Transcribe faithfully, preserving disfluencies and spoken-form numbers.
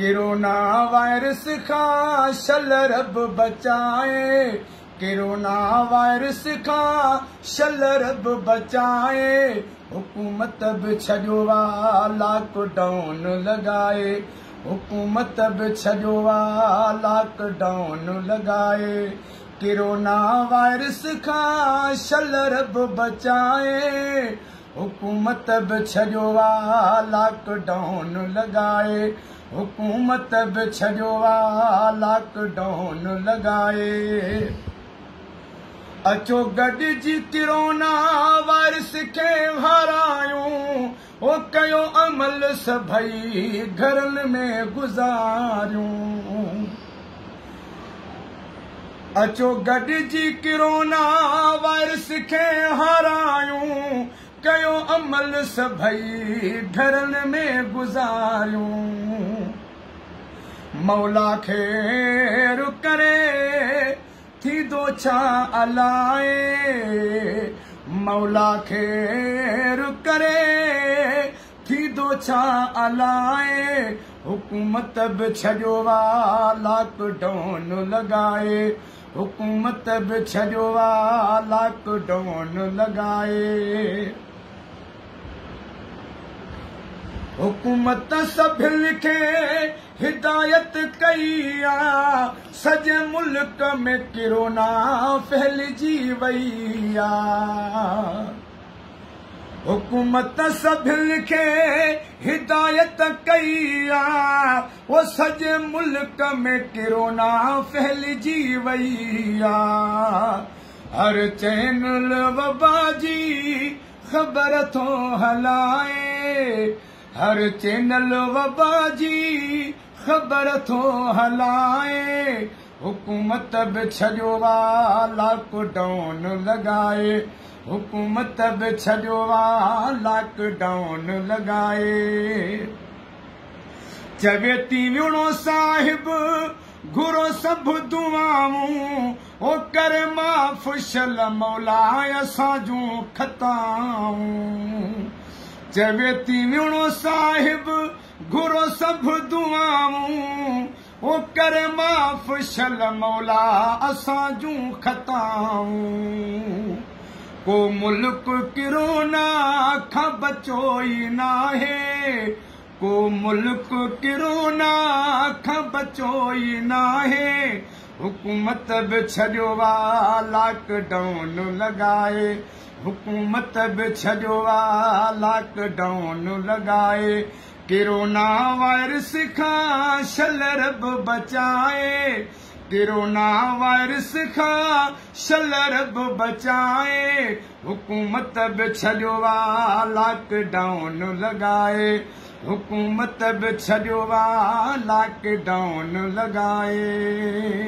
Corona virus खां शल रब बचाए, corona virus खां शल रब बचाए। हुकूमत बि छॾियो आहे लॉकडाउन लॻाए, हुकूमत बि छॾियो आहे लॉकडाउन लॻाए। कोरोना वायरस खां शल रब बचाए, हुकूमत बि छॾियो आहे लॉकडाउन लॻाए, हुकूमत बि छॾियो आहे लॉकडाउन लॻाए। अचो गॾिजी कोरोना वायरस खे हारायूं, हो कयो अमल सभई घरनि में गुज़ारियूं। अचो गॾिजी कोरोना वायरस खे हारायूं, कयो अमल सभई घरनि में गुज़ारियूं। मौला खैर करे थी दो छा अलाए, मौला खैर करे थी दो छा अलाए। हुकूमत बि छॾियो आहे लॉकडाउन लॻाए, हुकूमत बि छॾियो आहे लॉकडाउन लॻाए। हुकूमत सभिनि खे हिदायत कई आ, सॼे मुल्क में कोरोना फैलिजी वई आ। हुकूमत सभिनि खे हिदायत कई आ, वो सॼे मुल्क में कोरोना फैलिजी वई आ। हर चैनल वबा जी ख़बर थो हलाए, हर चैनल वबा जी ख़बर थो हलाए। हुकूमत बि छॾियो आहे लॉकडाउन लॻाए, हुकूमत बि छॾियो आहे लॉकडाउन लॻाए। चवे थी विणो साहिब घुरो सभु दुआऊं, हो करे माफ़ शल मौला असां जूं खताऊं। चवे थी विणो साहिब घुरो सभु दुआऊं, हो करे माफ़ शल मौला असां जूं खताऊं। को मुल्क कोरोना खां बचो ई नाहे, को मुल्क कोरोना खां बचो ई नाहे। हुकूमत बि छॾियो आहे लॉकडाउन लॻाए, हुकूमत बि छॾियो आहे लॉकडाउन लॻाए। कोरोना वायरस खां शल रब बचाए, कोरोना वायरस खां शल रब बचाए। हुकूमत बि छॾियो आहे लॉकडाउन लॻाए, हुकूमत बि छॾियो आहे लॉकडाउन लॻाए।